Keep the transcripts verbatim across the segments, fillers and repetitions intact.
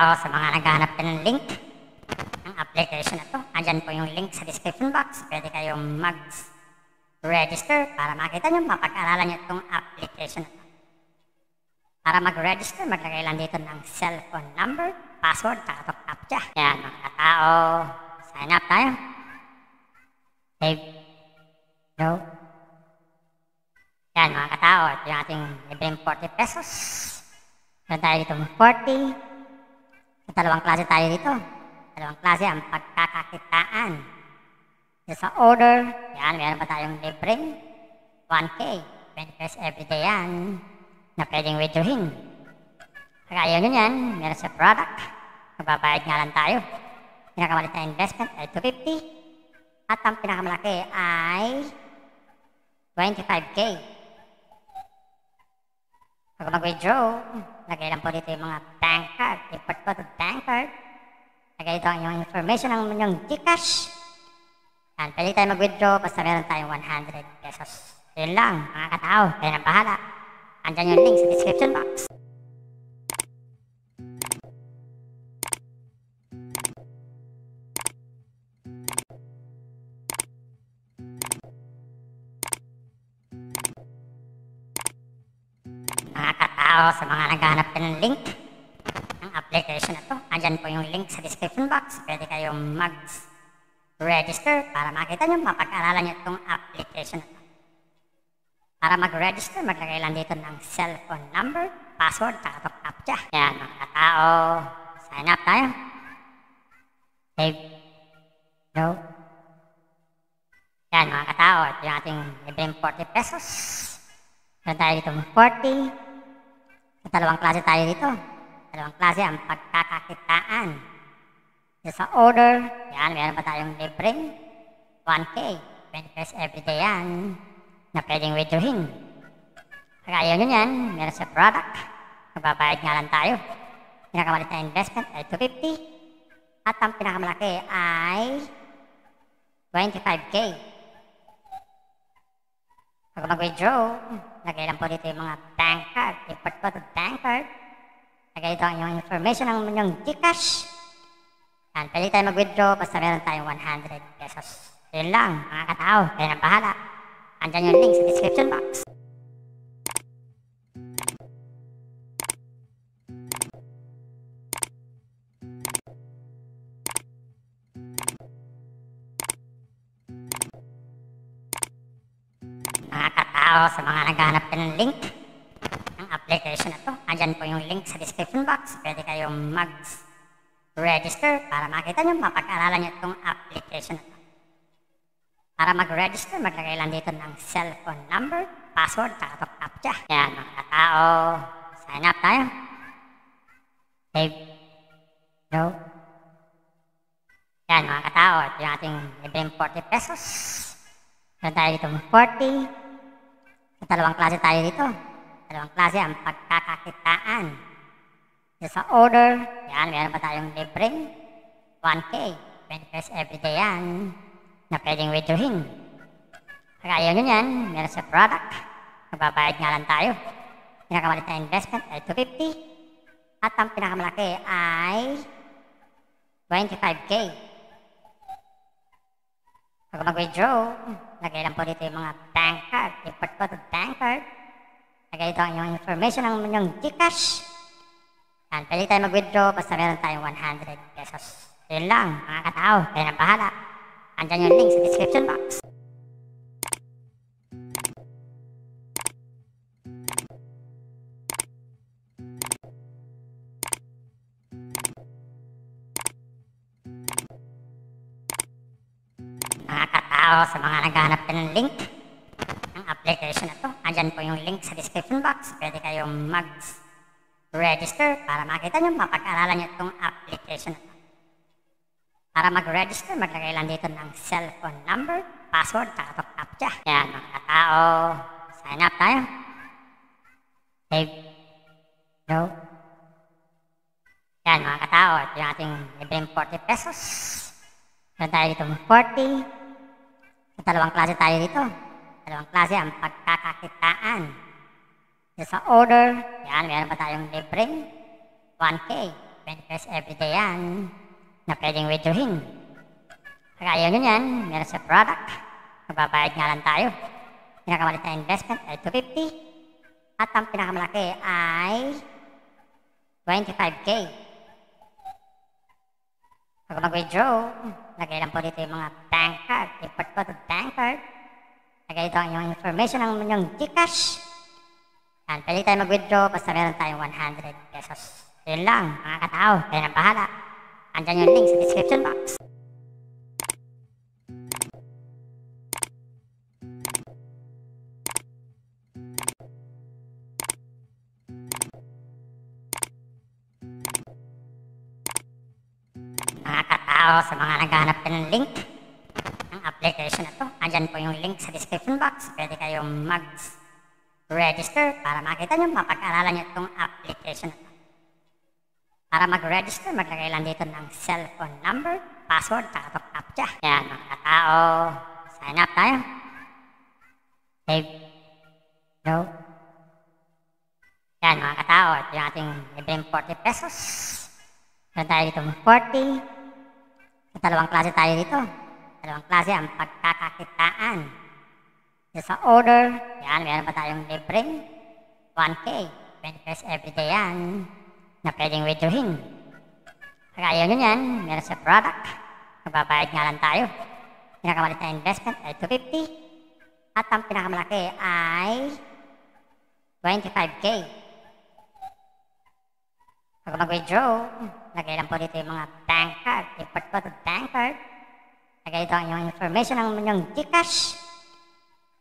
Para sa mga naghahanap ng link ng application na to, andyan po yung link sa description box. Pwede kayong mag-register para makita nyo, mapag-aralan nyo itong application na to. Para mag-register, maglagay lang dito ng cellphone number, password, at itong captcha. Yan, mga katao, sign up tayo. Save. No. Yan, mga katao, ito yung ating libreng forty pesos. Meron tayo dito forty. Dalawang klase tayo dito. Dalawang klase ang pagkakakitaan. Sa order, yan, meron pa tayong libreng one K. twenty pesos everyday yan na pwedeng withdrawin. Kaya yun yan, meron sa product. Magbabayad nga lang tayo. Pinakamalit na investment ay two hundred fifty. At ang pinakamalaki ay twenty-five K. Pag mag-withdraw, lagay lang po dito yung mga bank card. Import po ito bank card. Lagay dito ang yung information ng yung Gcash. Yan, pwede tayo mag-withdraw basta meron tayong one hundred pesos. Yun lang, mga katao. Kayo na bahala. Andyan yung link sa description box. Mga katao, sa mga naghahanap ng link ng application na to, andyan po yung link sa description box. Pwede kayong mag-register para makita nyo, mapag-aralan nyo itong application na to. Para mag-register, maglagay lang dito ng cellphone number, password, at itong captcha. Yan, mga katao, sign up tayo. Save. No. Yan, mga katao, ito yung ating libreng forty pesos. Meron tayo dito forty. Dalawang klase tayo dito. Dalawang klase ang pagkakakitaan. Sa order, yan, meron pa tayong libreng one K. twenty pesos everyday yan na pwedeng withdrawin. Kaya yun yan, meron sa product. Magbabayad nga lang tayo. Pinakamalit na investment ay two hundred fifty. At ang pinakamalaki ay twenty-five K. Pag mag-withdraw, lagay lang po dito yung mga bank card. Import po ito bank card. Lagay dito yung information ng yung Gcash. Yan, pwede tayo mag-withdraw basta meron tayong one hundred pesos. Yun lang, mga katao, kayo na bahala. Andyan yung link sa description box. Mga katao, sa mga naghahanap ng link ng application na to, andyan po yung link sa description box. Pwede kayong mag-register para makita nyo, mapag-aralan nyo itong application na to. Para mag-register, maglagay lang dito ng cellphone number, password, at itong captcha. Yan, mga katao, sign up tayo. Save. No. Yan, mga katao, ito yung ating libreng forty pesos. Meron tayo dito forty. Dalawang klase tayo dito. Dalawang klase ang pagkakakitaan. Sa order, yan, meron pa tayong libreng one K. twenty pesos everyday yan na pwedeng withdrawin. Kaya yun yan, meron sa product. Magbabayad nga lang tayo. Pinakamalit na investment ay two hundred fifty. At ang pinakamalaki ay twenty-five K. Pag mag-withdraw, lagay lang po dito yung mga bank card. Import po ito bank card. Lagay dito yung information ng yung Gcash. Yan, pwede tayo mag-withdraw basta meron tayong one hundred pesos. Yun lang, mga katao, kayo na bahala. Andyan yung link sa description box. Mga katao, sa mga naghahanap ng link ng application na to, andyan po yung link sa description box. Pwede kayong mag-register para makita nyo, mapag-aralan nyo itong application na to. Para mag-register, maglagay lang dito ng cellphone number, password, at itong captcha. Yan, mga katao, sign up tayo. Save. No. Yan, mga katao, ito yung ating libreng forty pesos. Meron tayo dito forty. Dalawang klase tayo dito. Dalawang klase ang pagkakakitaan. Sa order, yan, meron pa tayong libreng one K. Pentest everyday yan na pwedeng withdrawin. Kaya yun yan, meron sa product. Magbabayad nga lang tayo. Pinakamalit na investment ay two hundred fifty. At ang pinakamalaki ay twenty-five K. Pag mag-withdraw, lagay lang po dito yung mga bank card. Import ko to bank card. Lagay dito ang yung information ng yung Gcash. Yan, pwede tayo mag-withdraw basta meron tayong one hundred pesos. Yun lang, mga katao, kayo na bahala. Andyan yung link sa description box. Mga katao, sa mga naghahanap ng link ng application na to, andyan po yung link sa description box. Pwede kayong mag-register para makita nyo, mapag-aralan nyo itong application na to. Para mag-register, maglagay lang dito ng cellphone number, password, at itong captcha. Ayan, mga katao. Sign up tayo. Save. Go. Ayan, mga katao. Ito yung ating libreng forty pesos. Meron tayo dito ng forty. At dalawang klase tayo dito. Dalawang klase ang pagkakakitaan. Dito sa order, ayan, meron pa tayong libreng one K. twenty pesos everyday yan na pwedeng withdrawin. Kaya yun yan, meron sa product. Magbabayad nga lang tayo. Pinakamalit na investment ay two hundred fifty. At ang pinakamalaki ay twenty-five K. Pag mag-withdraw, lagay lang po dito yung mga bank card. Import ko to bank card. Lagay dito ang yung information ng yung Gcash.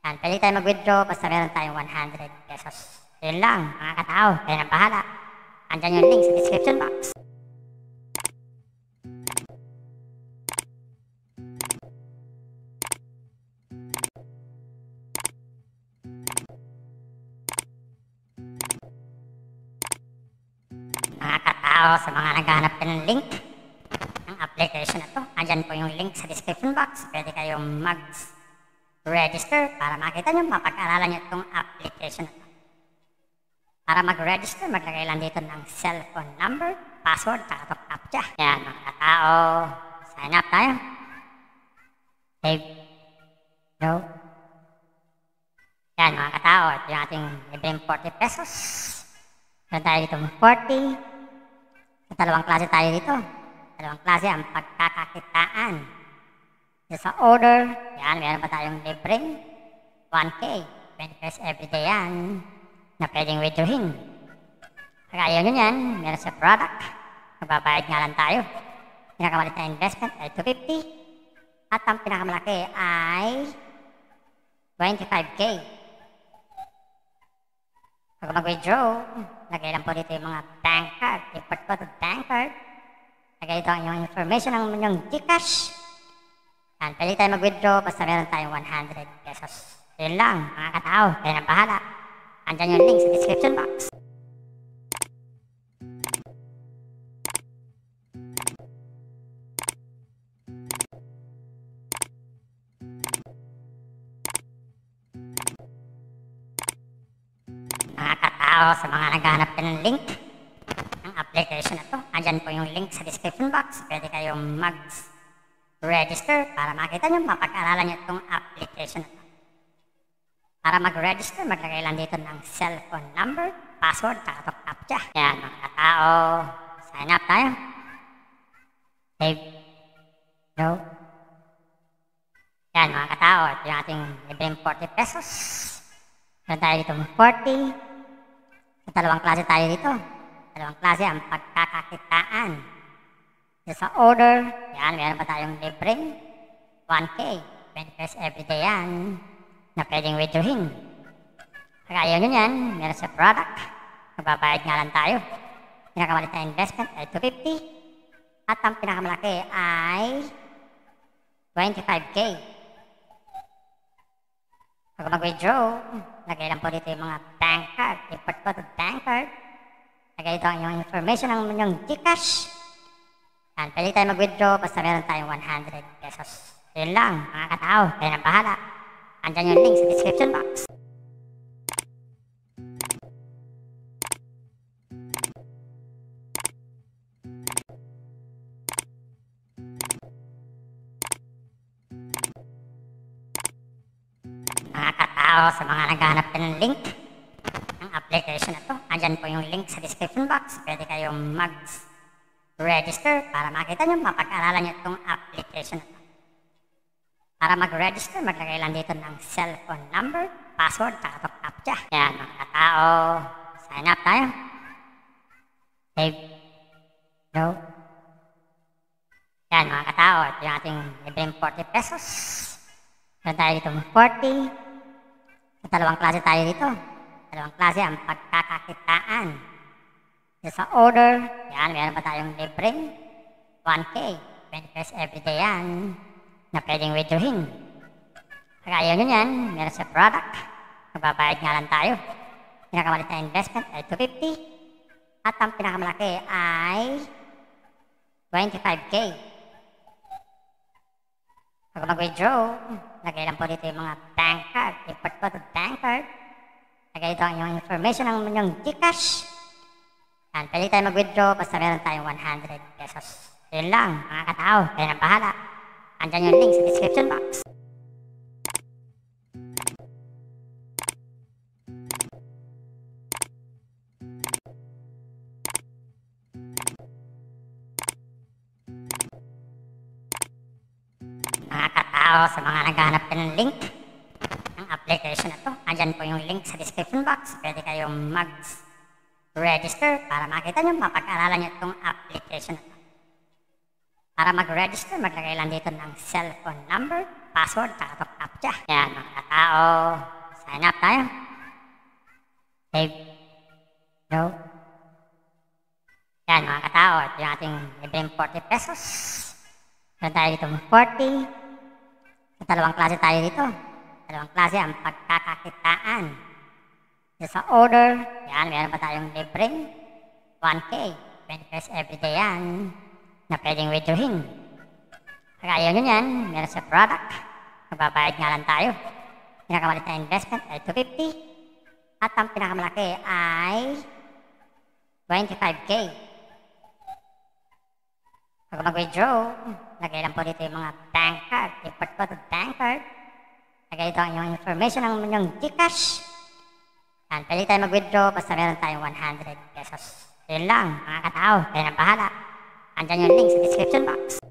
Yan, pwede tayo mag-withdraw basta meron tayong one hundred pesos. Yun lang, mga katao, kayo na bahala. Andyan yung link sa description box. Mga katao, sa mga naghahanap ng link ng application na to, andyan po yung link sa description box. Pwede kayong mag-register para makita nyo, mapag-aralan nyo itong application na to. Para mag-register, maglagay lang dito ng cellphone number, password, at itong captcha. Ayan, mga katao. Sign up tayo. Save. Go. Ayan, mga katao. Ito yung ating libreng forty pesos. Meron tayo dito ng forty. At dalawang klase tayo dito. Dalawang klase ang pagkakakitaan. Dito sa order, ayan, meron pa tayong libreng one K. twenty pesos everyday yan na pwedeng withdrawin. Kaya yun yan, meron sa product. Magbabayad nga lang tayo. Pinakamalit na investment ay two hundred fifty. At ang pinakamalaki ay twenty-five K. Pag mag-withdraw, lagay lang po dito yung mga bank card. Import ko to bank card. Lagay dito ang yung information ng yung Gcash. Yan, pwede tayo mag-withdraw basta meron tayong one hundred pesos. Yun lang, mga katao, kayo na bahala. Andyan yung link sa description box. Mga katao, sa mga naghahanap ng link ng application na to, andyan po yung link sa description box. Pwede kayong mag-register para makita nyo, mapag-aralan nyo itong application na to. Para mag-register, maglagay lang dito ng cellphone number, password, at itong captcha. Ayan, mga katao. Sign up tayo. Save. Go. Ayan, mga katao. Ito yung ating libreng forty pesos. Meron tayo dito ng forty. At dalawang klase tayo dito. Dalawang klase ang pagkakakitaan. Dito sa order, ayan, meron pa tayong libreng one K. twenty pesos everyday yan na pwedeng withdrawin. Kaya yun yan, meron sa product. Magbabayad nga lang tayo. Pinakamalit na investment ay two hundred fifty. At ang pinakamalaki ay twenty-five K. Pag mag-withdraw, lagay lang po dito yung mga bank card. Import ko to bank card. Lagay dito ang yung information ng yung Gcash. Yan, pwede tayo mag-withdraw basta meron tayong one hundred pesos. Yun lang, mga katao, kayo na bahala. Andyan yung link sa description box. tao sa mga naghanap ng link ng application na to. Andyan po yung link sa description box. Pwede kayong mag-register para makita nyo, mapag-aralan nyo itong application na to. Para mag-register, maglagay lang dito ng cellphone number, password, at itong captcha. Yan, mga katao, sign up tayo. Save. Go. Yan, mga katao, ito yung ating libreng forty pesos. Meron tayo dito forty. Dalawang klase tayo dito. Dalawang klase ang pagkakakitaan. Sa order, yan, meron pa tayong libreng one K. twenty pesos everyday yan na pwedeng withdrawin. Pag ayaw nyo yan, meron sa product. Magbabayad nga lang tayo. Pinakamalit na investment ay two hundred fifty. At ang pinakamalaki ay twenty-five K. Pag mag-withdraw, lagay lang po dito yung mga bank card. Import po ito bank card. Lagay dito ang inyong information ng inyong Gcash. Yan, pwede tayo mag-withdraw basta meron tayong one hundred pesos. Yun lang, mga katao, kayo na bahala. Andyan yung link sa description box. Mga katao, sa mga naghahanap ng link ng application na to, andyan po yung link sa description box. Pwede kayong mag-register para makita nyo, mapag-aralan nyo itong application na to. Para mag-register, maglagay lang dito ng cellphone number, password, at itong captcha. Yan, mga katao, sign up tayo. Save. Go. Yan, mga katao, ito yung ating libreng forty pesos. Meron tayo dito forty. Dalawang klase tayo dito. Dalawang klase ang pagkakakitaan. Sa order, yan, meron pa tayong libreng one K. twenty pesos everyday yan na pwedeng withdrawin. Pag ayaw nyo yan, meron sa product. Magbabayad nga lang tayo. Pinakamalit na investment ay two hundred fifty. At ang pinakamalaki ay twenty-five K. Pag mag-withdraw, lagay lang po dito yung mga bank card. Import po ito bank card. Lagay dito ang inyong information ng inyong Gcash. Yan, pwede tayo mag-withdraw basta meron tayong one hundred pesos. Yun lang, mga katao, kayo na bahala. Andyan yung link sa description box.